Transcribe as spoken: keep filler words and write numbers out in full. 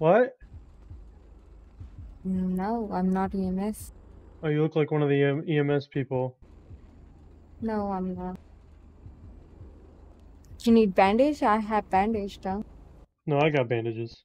What? No, I'm not E M S. Oh, you look like one of the E M S people. No, I'm not. Do you need bandage? I have bandage, though. No, I got bandages.